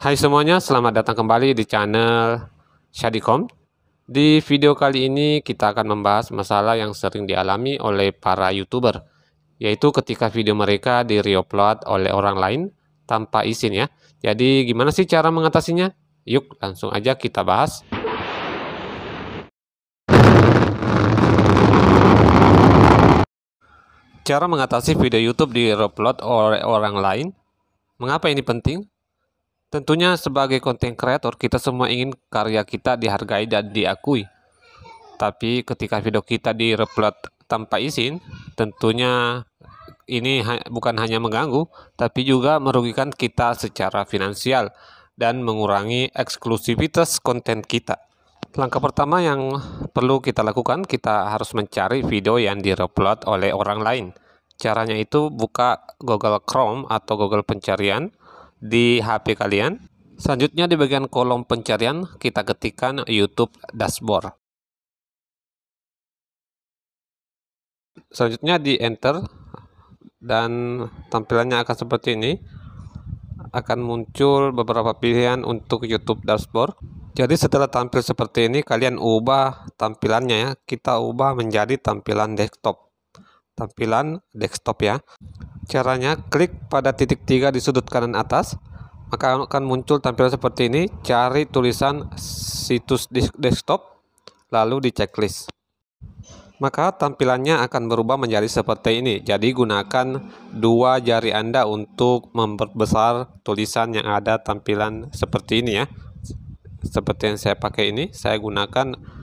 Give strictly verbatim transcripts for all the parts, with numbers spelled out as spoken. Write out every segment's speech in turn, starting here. Hai semuanya, selamat datang kembali di channel Shadiq titik com. Di video kali ini kita akan membahas masalah yang sering dialami oleh para YouTuber, yaitu ketika video mereka di-reupload oleh orang lain tanpa izin ya. Jadi gimana sih cara mengatasinya? Yuk langsung aja kita bahas. Cara mengatasi video YouTube di-reupload oleh orang lain. Mengapa ini penting? Tentunya sebagai konten kreator, kita semua ingin karya kita dihargai dan diakui. Tapi ketika video kita di-reupload tanpa izin, tentunya ini ha bukan hanya mengganggu, tapi juga merugikan kita secara finansial dan mengurangi eksklusivitas konten kita. Langkah pertama yang perlu kita lakukan, kita harus mencari video yang di-reupload oleh orang lain. Caranya itu buka Google Chrome atau Google pencarian di H P kalian. Selanjutnya di bagian kolom pencarian kita ketikkan YouTube dashboard. Selanjutnya di enter dan tampilannya akan seperti ini. Akan muncul beberapa pilihan untuk YouTube dashboard. Jadi setelah tampil seperti ini, kalian ubah tampilannya ya. Kita ubah menjadi tampilan desktop. Tampilan desktop ya. Caranya klik pada titik tiga di sudut kanan atas, maka akan muncul tampilan seperti ini. Cari tulisan situs desktop lalu di checklist, maka tampilannya akan berubah menjadi seperti ini. Jadi gunakan dua jari Anda untuk memperbesar tulisan yang ada tampilan seperti ini ya, seperti yang saya pakai ini. Saya gunakan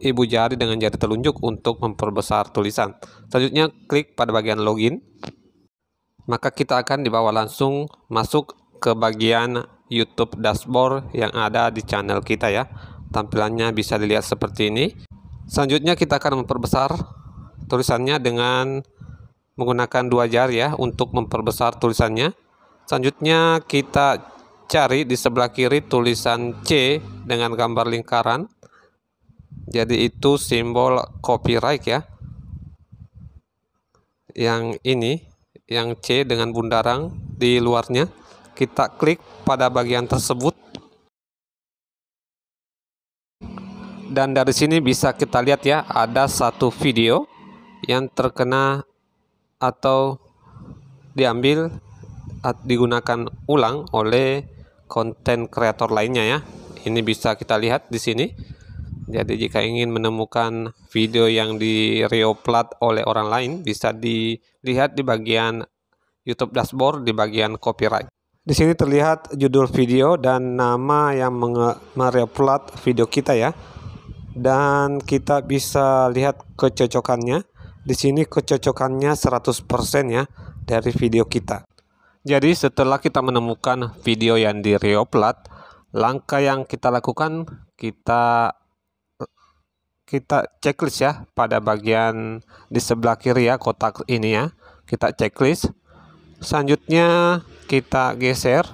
ibu jari dengan jari telunjuk untuk memperbesar tulisan. Selanjutnya klik pada bagian login, maka kita akan dibawa langsung masuk ke bagian YouTube dashboard yang ada di channel kita ya. Tampilannya bisa dilihat seperti ini. Selanjutnya kita akan memperbesar tulisannya dengan menggunakan dua jari ya untuk memperbesar tulisannya. Selanjutnya kita cari di sebelah kiri tulisan C dengan gambar lingkaran. Jadi itu simbol copyright ya. Yang ini, yang C dengan bundaran di luarnya. Kita klik pada bagian tersebut. Dan dari sini bisa kita lihat ya, ada satu video yang terkena atau diambil atau digunakan ulang oleh konten kreator lainnya ya. Ini bisa kita lihat di sini. Jadi jika ingin menemukan video yang di-reupload oleh orang lain, bisa dilihat di bagian YouTube dashboard di bagian copyright. Di sini terlihat judul video dan nama yang mereupload video kita ya. Dan kita bisa lihat kecocokannya. Di sini kecocokannya seratus persen ya dari video kita. Jadi setelah kita menemukan video yang di-reupload, langkah yang kita lakukan kita kita checklist ya pada bagian di sebelah kiri ya, kotak ini ya, kita checklist. Selanjutnya kita geser,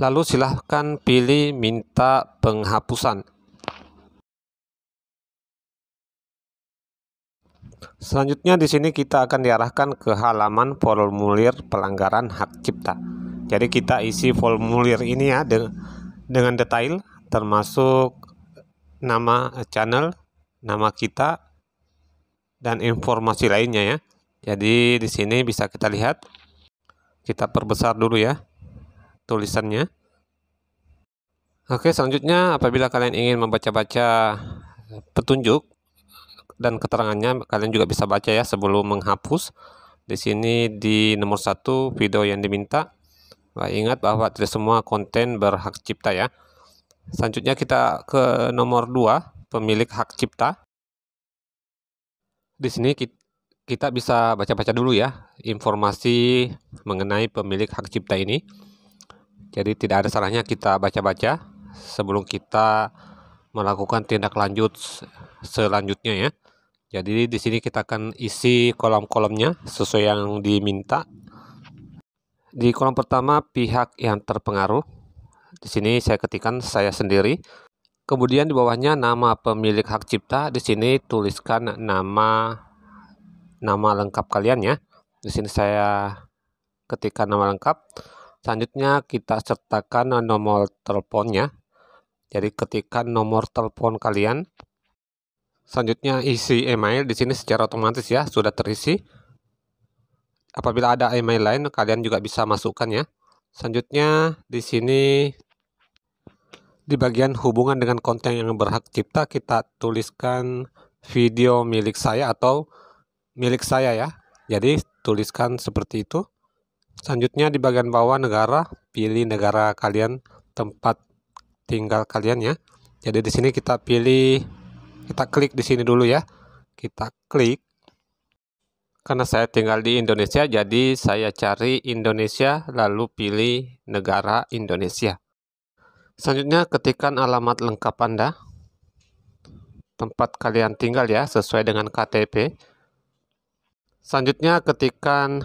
lalu silahkan pilih minta penghapusan. Selanjutnya di sini kita akan diarahkan ke halaman formulir pelanggaran hak cipta. Jadi kita isi formulir ini ya dengan detail, termasuk nama channel, nama kita, dan informasi lainnya ya. Jadi di sini bisa kita lihat, kita perbesar dulu ya tulisannya. Oke, selanjutnya apabila kalian ingin membaca-baca petunjuk dan keterangannya, kalian juga bisa baca ya sebelum menghapus. Di sini di nomor satu video yang diminta. Nah, ingat bahwa tidak semua konten berhak cipta ya. Selanjutnya kita ke nomor dua, pemilik hak cipta. Di sini kita bisa baca-baca dulu ya informasi mengenai pemilik hak cipta ini. Jadi tidak ada salahnya kita baca-baca sebelum kita melakukan tindak lanjut selanjutnya ya. Jadi di sini kita akan isi kolom-kolomnya sesuai yang diminta. Di kolom pertama, pihak yang terpengaruh. Di sini saya ketikkan saya sendiri. Kemudian di bawahnya nama pemilik hak cipta. Di sini tuliskan nama nama lengkap kalian ya. Di sini saya ketikkan nama lengkap. Selanjutnya kita sertakan nomor teleponnya. Jadi ketikkan nomor telepon kalian. Selanjutnya isi email di sini secara otomatis ya, sudah terisi. Apabila ada email lain kalian juga bisa masukkan ya. Selanjutnya di sini di bagian hubungan dengan konten yang berhak cipta kita tuliskan video milik saya atau milik saya ya. Jadi tuliskan seperti itu. Selanjutnya di bagian bawah negara, pilih negara kalian, tempat tinggal kalian ya. Jadi di sini kita pilih, kita klik di sini dulu ya. Kita klik. Karena saya tinggal di Indonesia, jadi saya cari Indonesia, lalu pilih negara Indonesia. Selanjutnya ketikkan alamat lengkap Anda. Tempat kalian tinggal ya, sesuai dengan K T P. Selanjutnya ketikkan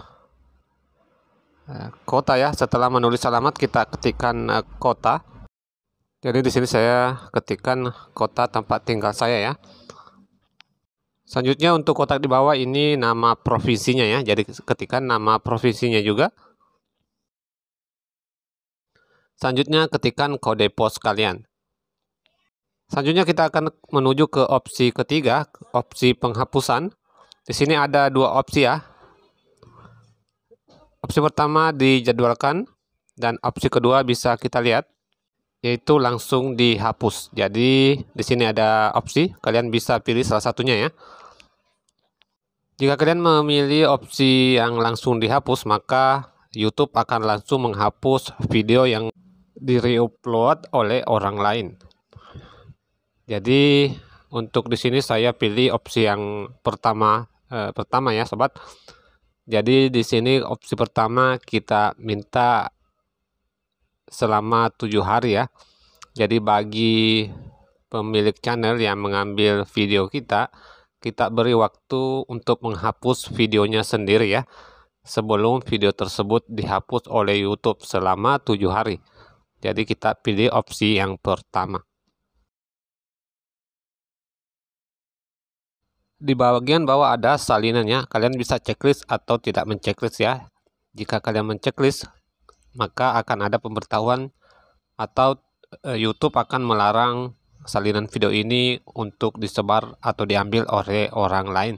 kota ya. Setelah menulis alamat, kita ketikkan kota. Jadi di sini saya ketikkan kota tempat tinggal saya ya. Selanjutnya untuk kotak di bawah ini nama provinsinya ya. Jadi ketikkan nama provinsinya juga. Selanjutnya ketikkan kode pos kalian. Selanjutnya kita akan menuju ke opsi ketiga, opsi penghapusan. Di sini ada dua opsi ya. Opsi pertama dijadwalkan dan opsi kedua bisa kita lihat, yaitu langsung dihapus. Jadi di sini ada opsi, kalian bisa pilih salah satunya ya. Jika kalian memilih opsi yang langsung dihapus, maka YouTube akan langsung menghapus video yang di-reupload oleh orang lain. Jadi untuk di sini saya pilih opsi yang pertama eh, pertama ya, sobat. Jadi di sini opsi pertama kita minta selama tujuh hari ya. Jadi bagi pemilik channel yang mengambil video kita, kita beri waktu untuk menghapus videonya sendiri ya, sebelum video tersebut dihapus oleh YouTube selama tujuh hari. Jadi kita pilih opsi yang pertama. Di bagian bawah ada salinannya, kalian bisa checklist atau tidak menchecklist ya. Jika kalian menchecklist, maka akan ada pemberitahuan atau YouTube akan melarang salinan video ini untuk disebar atau diambil oleh orang lain.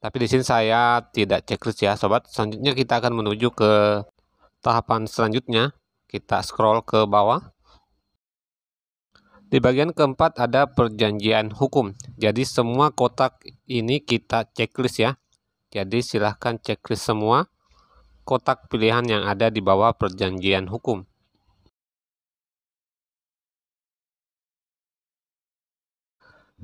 Tapi di sini saya tidak checklist ya, sobat. Selanjutnya kita akan menuju ke tahapan selanjutnya. Kita scroll ke bawah. Di bagian keempat ada perjanjian hukum. Jadi semua kotak ini kita checklist ya. Jadi silahkan checklist semua kotak pilihan yang ada di bawah perjanjian hukum.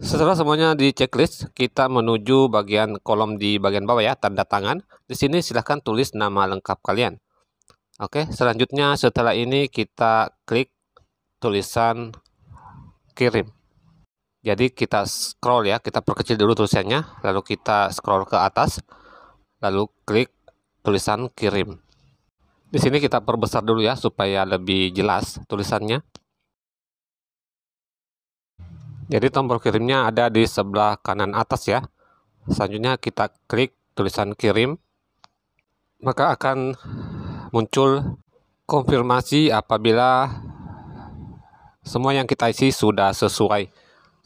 Setelah semuanya di checklist, kita menuju bagian kolom di bagian bawah ya, tanda tangan. Di sini silahkan tulis nama lengkap kalian. Oke, selanjutnya setelah ini kita klik tulisan kirim. Jadi kita scroll ya, kita perkecil dulu tulisannya, lalu kita scroll ke atas, lalu klik tulisan kirim. Di sini kita perbesar dulu ya supaya lebih jelas tulisannya. Jadi tombol kirimnya ada di sebelah kanan atas ya. Selanjutnya kita klik tulisan kirim. Maka akan muncul konfirmasi apabila semua yang kita isi sudah sesuai.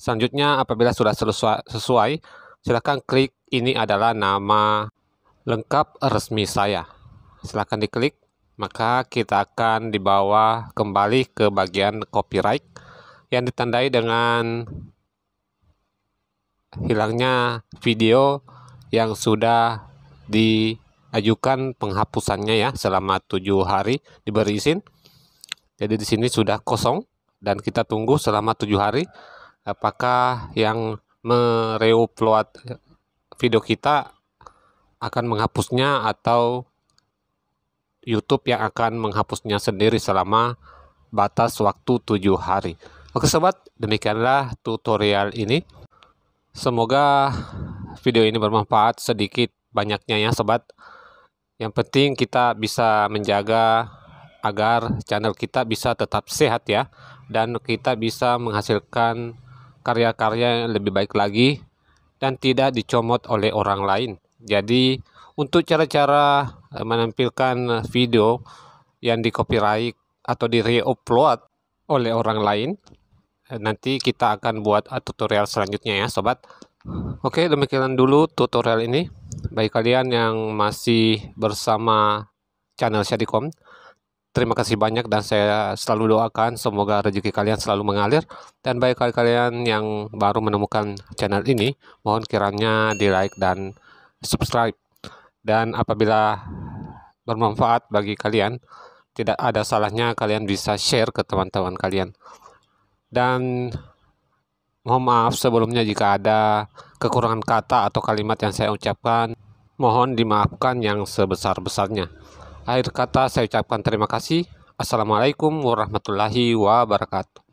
Selanjutnya apabila sudah sesuai, silahkan klik ini adalah nama lengkap resmi saya. Silahkan diklik, maka kita akan dibawa kembali ke bagian copyright yang ditandai dengan hilangnya video yang sudah diajukan penghapusannya ya selama tujuh hari diberi izin. Jadi di sini sudah kosong dan kita tunggu selama tujuh hari apakah yang mereupload video kita akan menghapusnya atau YouTube yang akan menghapusnya sendiri selama batas waktu tujuh hari. Oke sobat, demikianlah tutorial ini. Semoga video ini bermanfaat sedikit banyaknya ya sobat. Yang penting kita bisa menjaga agar channel kita bisa tetap sehat ya, dan kita bisa menghasilkan karya-karya yang lebih baik lagi dan tidak dicomot oleh orang lain. Jadi untuk cara-cara menampilkan video yang di copyright atau di re-upload oleh orang lain. Nanti kita akan buat tutorial selanjutnya ya sobat. Oke, demikian dulu tutorial ini. Bagi kalian yang masih bersama channel Shadiq dot com, terima kasih banyak dan saya selalu doakan semoga rezeki kalian selalu mengalir. Dan bagi kalian yang baru menemukan channel ini, mohon kiranya di like dan subscribe. Dan apabila bermanfaat bagi kalian, tidak ada salahnya kalian bisa share ke teman-teman kalian. Dan mohon maaf sebelumnya jika ada kekurangan kata atau kalimat yang saya ucapkan, mohon dimaafkan yang sebesar-besarnya. Akhir kata saya ucapkan terima kasih. Assalamualaikum warahmatullahi wabarakatuh.